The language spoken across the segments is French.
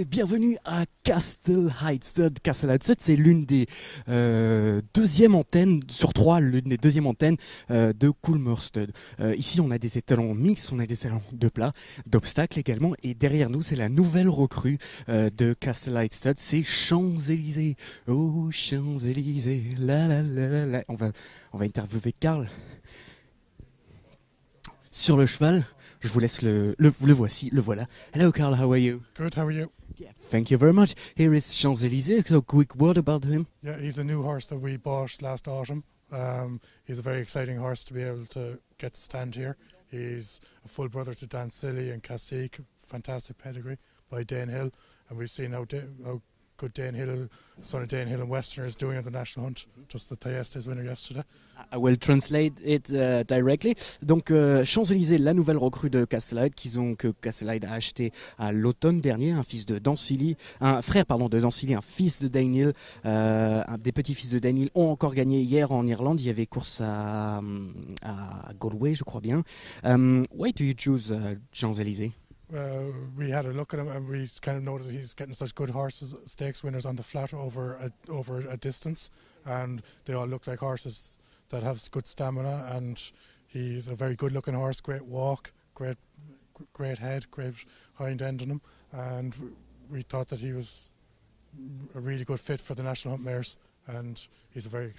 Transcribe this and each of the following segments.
et bienvenue à Castlehyde Stud. Castlehyde Stud, c'est l'une des deuxièmes antennes, sur trois, l'une des deuxièmes antennes de Coolmore Stud. Ici, on a des étalons mixtes, on a des étalons de plat, d'obstacles également, et derrière nous, c'est la nouvelle recrue de Castlehyde Stud, c'est Champs Elysees. Oh, Champs Elysees, la la la la. On va interviewer Karl sur le cheval. Je vous laisse le voici, le voilà. Hello, Carl, how are you? Good, how are you? Yeah, thank you very much. Here is Champs Elysees. So, quick word about him. Yeah, he's a new horse that we bought last autumn. He's a very exciting horse to be able to get to stand here. He's a full brother to Dansili and Cassique. Fantastic pedigree by Dane Hill. And we've seen how good Danehill, son of Danehill and Westerner is doing at the National Hunt, just the Thaestes winner yesterday. I will translate it directly. Donc Champs Elysees, la nouvelle recrue de Castlehyde, que Castlehyde a acheté à l'automne dernier, un frère de Dansili, un fils de Dane Hill, des petits-fils de Dane Hill ont encore gagné hier en Irlande. Il y avait course à Galway, je crois bien. Why do you choose Champs Elysees? We had a look at him and we kind of noticed he's getting such good horses, stakes winners on the flat over a distance, and they all look like horses that have good stamina, and he's a very good looking horse, great walk, great head, great hind end on him, and we thought that he was a really good fit for the National Hunt mares, and he's a very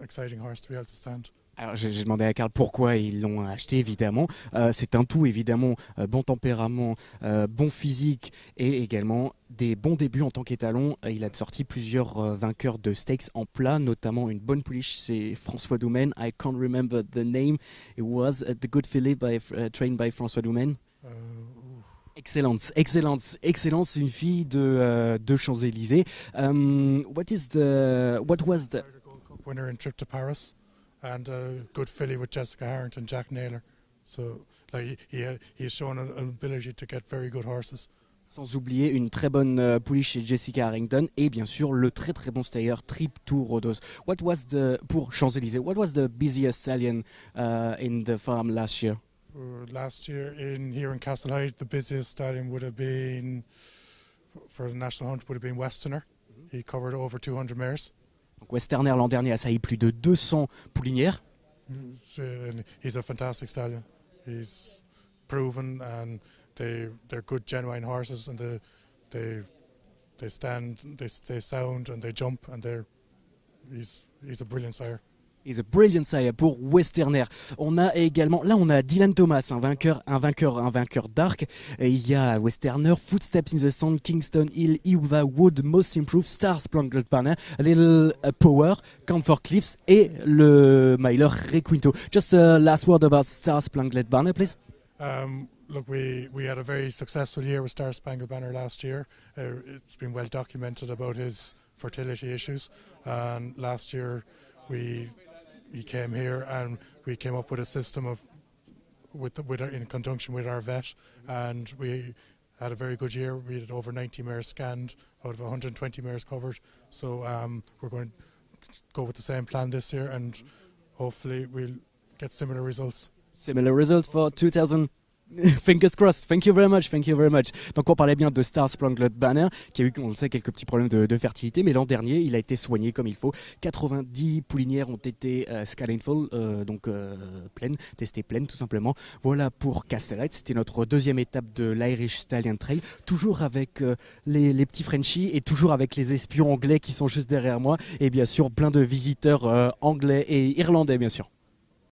exciting horse to be able to stand. Alors j'ai demandé à Karl pourquoi ils l'ont acheté, évidemment. C'est un tout, évidemment, bon tempérament, bon physique et également des bons débuts en tant qu'étalon. Il a sorti plusieurs vainqueurs de stakes en plat, notamment une bonne pouliche, c'est François Doumen. I can't remember the name. It was the good filly trained by François Doumen. Excellence, une fille de Champs-Élysées. What was the winner in trip to Paris? And a good filly with Jessica Harrington, Jack Naylor. So, like, he's shown an ability to get very good horses. Sans oublier une très bonne pouliche chez Jessica Harrington et bien sûr le très bon stayer Trip to Rhodos. Pour Champs Elysees, what was the busiest stallion in the farm last year? Last year here in Castlehyde, the busiest stallion would have been for the National Hunt would have been Westerner. He covered over 200 mares. Donc Westerner l'an dernier a sailli plus de 200 poulinières. He's a fantastic stallion. He's proven, and they're good, genuine horses, and they stand, they sound, and they jump, and he's a brilliant sire. He's a brilliant sire pour Westerner. On a également, là on a Dylan Thomas, un vainqueur d'arc. Il y a Westerner, Footsteps in the Sand, Kingston Hill, Iwa Wood, Most Improved, Starspangledbanner, A Little Power, Camphor Cliffs et le Myler Requinto. Just a last word about Starspangledbanner, please. Look, we had a very successful year with Starspangledbanner last year. It's been well documented about his fertility issues, and last year he came here and we came up with a system in conjunction with our vet, and we had a very good year. We had over 90 mares scanned out of 120 mares covered, so we're going to go with the same plan this year, and hopefully we'll get similar results. Similar results for 2000. Fingers crossed. Thank you very much. Thank you very much. Donc on parlait bien de Starspangledbanner qui a eu, on le sait, quelques petits problèmes de fertilité, mais l'an dernier il a été soigné comme il faut. 90 poulinières ont été scalene-full, testées pleines tout simplement. Voilà pour Castlehyde. C'était notre deuxième étape de l'Irish Stallion Trail, toujours avec les petits Frenchies et toujours avec les espions anglais qui sont juste derrière moi, et bien sûr plein de visiteurs anglais et irlandais bien sûr.